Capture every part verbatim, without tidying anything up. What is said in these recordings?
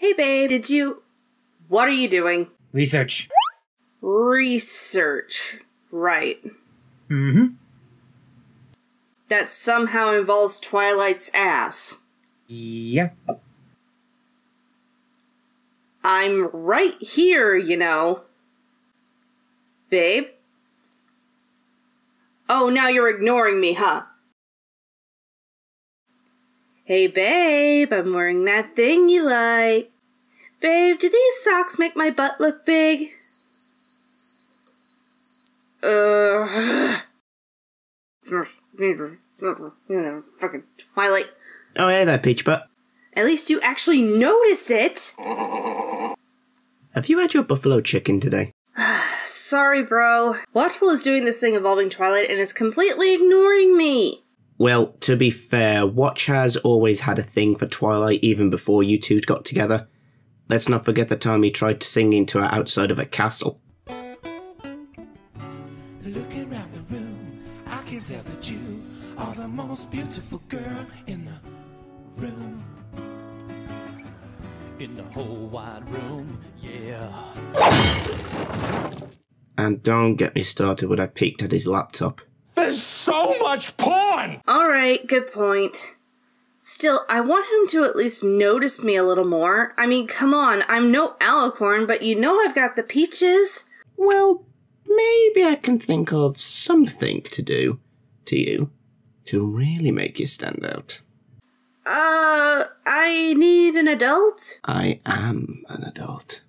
Hey babe, did you... What are you doing? Research. Research. Right. Mm-hmm. That somehow involves Twilight's ass. Yep. Yeah. I'm right here, you know. Babe? Oh, now you're ignoring me, huh? Hey, babe, I'm wearing that thing you like. Babe, do these socks make my butt look big? Uh... Fucking Twilight. Oh, hey there, Peach Butt. At least you actually notice it! Have you had your buffalo chicken today? Sorry, bro. Watchful is doing this thing involving Twilight and is completely ignoring me! Well, to be fair, Watch has always had a thing for Twilight even before you two got together. Let's not forget the time he tried to sing into her outside of a castle. Looking around the room, I can tell that you are the most beautiful girl in the room. In the whole wide room, yeah. And don't get me started when I peeked at his laptop. There's so much porn! Alright, good point. Still, I want him to at least notice me a little more. I mean, come on, I'm no alicorn, but you know I've got the peaches. Well, maybe I can think of something to do to you to really make you stand out. Uh, I need an adult? I am an adult.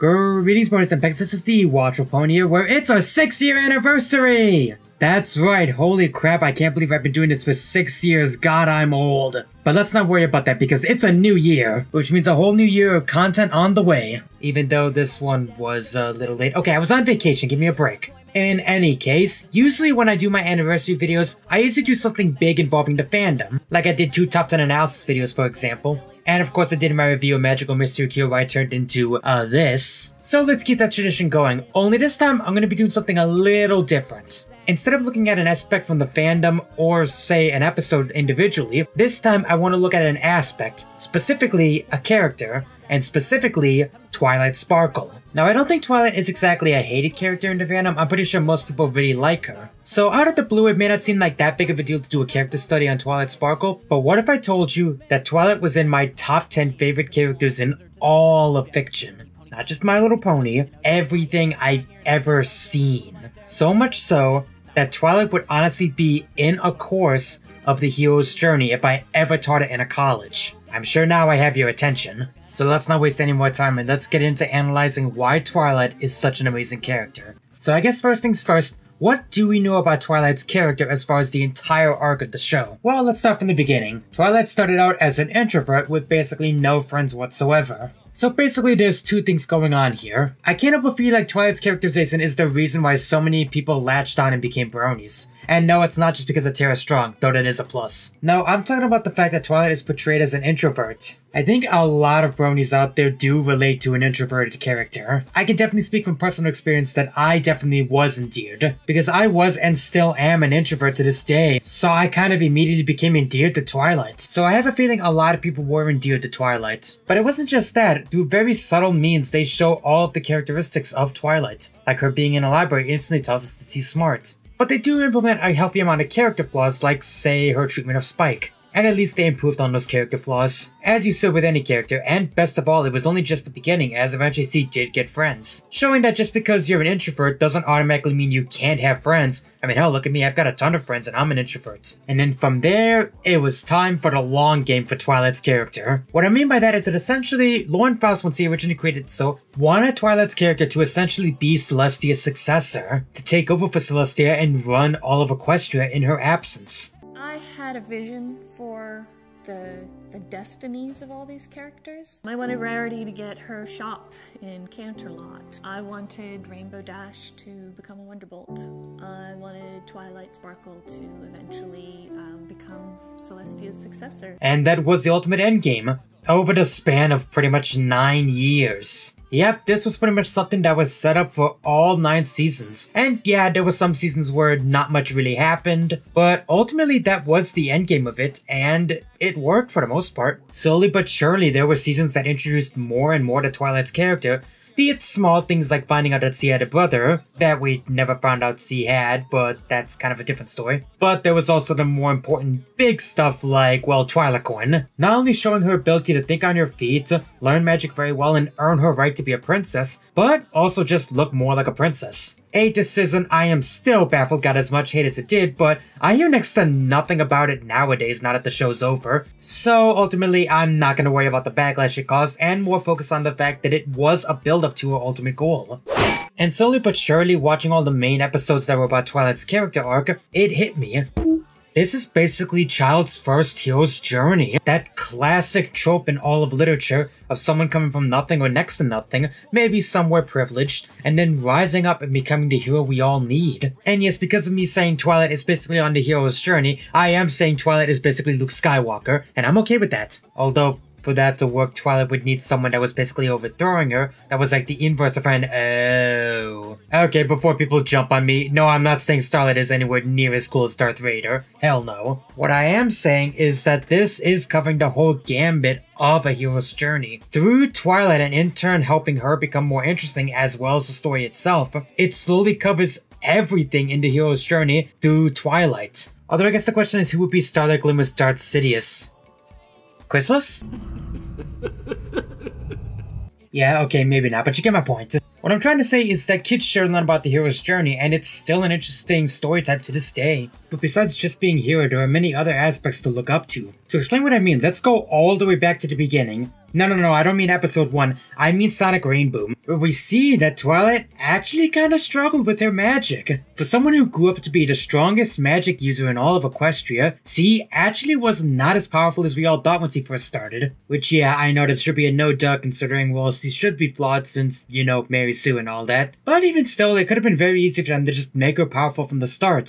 Greetings, boys and pegs, this is the Watchful Pony here, where it's our six year anniversary! That's right, holy crap, I can't believe I've been doing this for six years, god I'm old. But let's not worry about that because it's a new year, which means a whole new year of content on the way. Even though this one was a little late. Okay, I was on vacation, give me a break. In any case, usually when I do my anniversary videos, I usually do something big involving the fandom. Like I did two top ten analysis videos, for example. And of course I did my review of Magical Mystery Cure where I turned into, uh, this. So let's keep that tradition going, only this time I'm gonna be doing something a little different. Instead of looking at an aspect from the fandom, or say an episode individually, this time I want to look at an aspect, specifically a character, and specifically Twilight Sparkle. Now I don't think Twilight is exactly a hated character in the fandom, I'm pretty sure most people really like her. So out of the blue it may not seem like that big of a deal to do a character study on Twilight Sparkle, but what if I told you that Twilight was in my top ten favorite characters in all of fiction? Not just My Little Pony, everything I've ever seen. So much so, that Twilight would honestly be in a course of the hero's journey if I ever taught it in a college. I'm sure now I have your attention. So let's not waste any more time and let's get into analyzing why Twilight is such an amazing character. So I guess first things first, what do we know about Twilight's character as far as the entire arc of the show? Well, let's start from the beginning. Twilight started out as an introvert with basically no friends whatsoever. So basically there's two things going on here. I can't help but feel like Twilight's characterization is the reason why so many people latched on and became bronies. And no, it's not just because of Tara Strong, though that is a plus. No, I'm talking about the fact that Twilight is portrayed as an introvert. I think a lot of bronies out there do relate to an introverted character. I can definitely speak from personal experience that I definitely was endeared, because I was and still am an introvert to this day, so I kind of immediately became endeared to Twilight. So I have a feeling a lot of people were endeared to Twilight. But it wasn't just that. Through very subtle means, they show all of the characteristics of Twilight. Like her being in a library instantly tells us that she's smart. But they do implement a healthy amount of character flaws, like, say, her treatment of Spike. And at least they improved on those character flaws. As you said with any character, and best of all, it was only just the beginning, as eventually she did get friends. Showing that just because you're an introvert doesn't automatically mean you can't have friends. I mean, hell, look at me, I've got a ton of friends and I'm an introvert. And then from there, it was time for the long game for Twilight's character. What I mean by that is that essentially, Lauren Faust, once he originally created so, wanted Twilight's character to essentially be Celestia's successor, to take over for Celestia and run all of Equestria in her absence. I had a vision for the the destinies of all these characters. I wanted Rarity to get her shop in Canterlot. I wanted Rainbow Dash to become a Wonderbolt. I wanted Twilight Sparkle to eventually um, become Celestia's successor. And that was the ultimate endgame, over the span of pretty much nine years. Yep, this was pretty much something that was set up for all nine seasons. And yeah, there were some seasons where not much really happened, but ultimately that was the endgame of it, and it worked for the most part. Slowly but surely, there were seasons that introduced more and more to Twilight's character, be it small things like finding out that she had a brother, that we never found out she had, but that's kind of a different story. But there was also the more important big stuff like, well, Twilacorn. Not only showing her ability to think on her feet, learn magic very well, and earn her right to be a princess, but also just look more like a princess. A decision I am still baffled got as much hate as it did, but I hear next to nothing about it nowadays now that the show's over. So ultimately, I'm not gonna worry about the backlash it caused and more focus on the fact that it was a build-up to her ultimate goal. And slowly but surely, watching all the main episodes that were about Twilight's character arc, it hit me. This is basically Child's first hero's journey. That classic trope in all of literature of someone coming from nothing or next to nothing, maybe somewhere privileged, and then rising up and becoming the hero we all need. And yes, because of me saying Twilight is basically on the hero's journey, I am saying Twilight is basically Luke Skywalker, and I'm okay with that. Although, for that to work, Twilight would need someone that was basically overthrowing her, that was like the inverse of an oh. Okay, before people jump on me, no, I'm not saying Starlight is anywhere near as cool as Darth Vader. Hell no. What I am saying is that this is covering the whole gambit of a hero's journey. Through Twilight and in turn helping her become more interesting as well as the story itself, it slowly covers everything in the hero's journey through Twilight. Although I guess the question is, who would be Starlight Glimmer's Darth Sidious? Chrysalis? Yeah, okay, maybe not, but you get my point. What I'm trying to say is that kids sure learn about the hero's journey, and it's still an interesting story type to this day. But besides just being hero, there are many other aspects to look up to. To explain what I mean, let's go all the way back to the beginning. No, no, no, I don't mean episode one, I mean Sonic Rainboom, where we see that Twilight actually kinda struggled with her magic. For someone who grew up to be the strongest magic user in all of Equestria, she actually was not as powerful as we all thought when she first started. Which, yeah, I know that should be a no-duh considering, well, she should be flawed since, you know, Mary Sue and all that. But even still, it could've been very easy for them to just make her powerful from the start.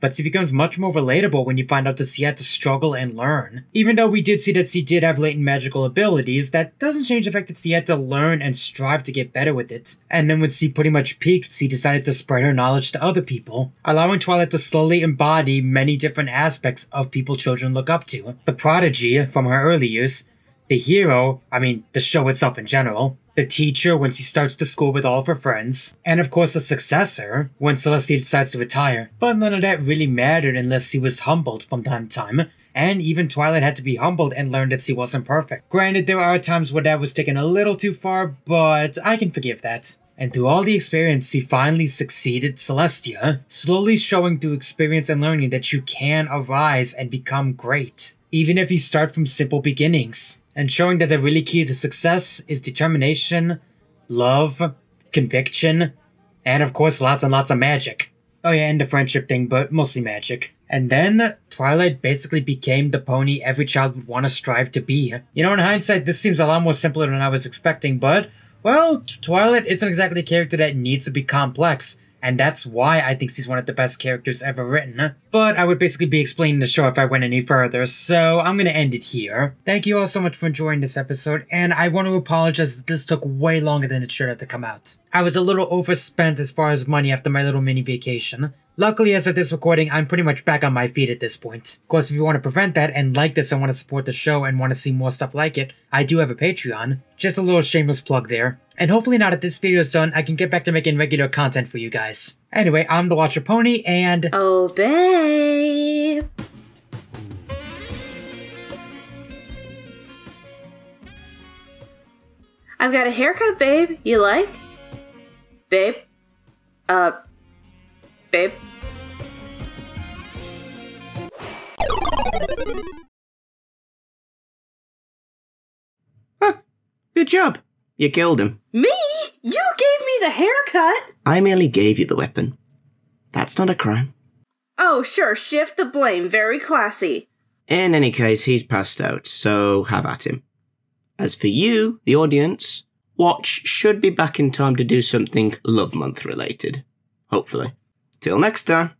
But she becomes much more relatable when you find out that she had to struggle and learn. Even though we did see that she did have latent magical abilities, that doesn't change the fact that she had to learn and strive to get better with it. And then when she pretty much peaked, she decided to spread her knowledge to other people, allowing Twilight to slowly embody many different aspects of people children look up to. The prodigy from her early years, the hero, I mean, the show itself in general, the teacher when she starts to school with all of her friends, and of course the successor when Celestia decides to retire. But none of that really mattered unless she was humbled from time to time, and even Twilight had to be humbled and learn that she wasn't perfect. Granted, there are times where that was taken a little too far, but I can forgive that. And through all the experience, she finally succeeded Celestia, slowly showing through experience and learning that you can arise and become great, even if you start from simple beginnings. And showing that the really key to success is determination, love, conviction, and of course lots and lots of magic. Oh yeah, and the friendship thing, but mostly magic. And then, Twilight basically became the pony every child would want to strive to be. You know, in hindsight, this seems a lot more simpler than I was expecting, but, well, Twilight isn't exactly a character that needs to be complex, and that's why I think she's one of the best characters ever written. But I would basically be explaining the show if I went any further, so I'm gonna end it here. Thank you all so much for enjoying this episode, and I want to apologize that this took way longer than it should have to come out. I was a little overspent as far as money after my little mini vacation. Luckily, as of this recording, I'm pretty much back on my feet at this point. Of course, if you want to prevent that and like this and want to support the show and want to see more stuff like it, I do have a Patreon. Just a little shameless plug there. And hopefully now that this video is done, I can get back to making regular content for you guys. Anyway, I'm the Watcher Pony, and... Oh, babe! I've got a haircut, babe. You like? Babe? Uh... Babe? Huh. Good job. You killed him. Me? You gave me the haircut! I merely gave you the weapon. That's not a crime. Oh, sure. Shift the blame. Very classy. In any case, he's passed out, so have at him. As for you, the audience, Watch should be back in time to do something Love Month related. Hopefully. Till next time.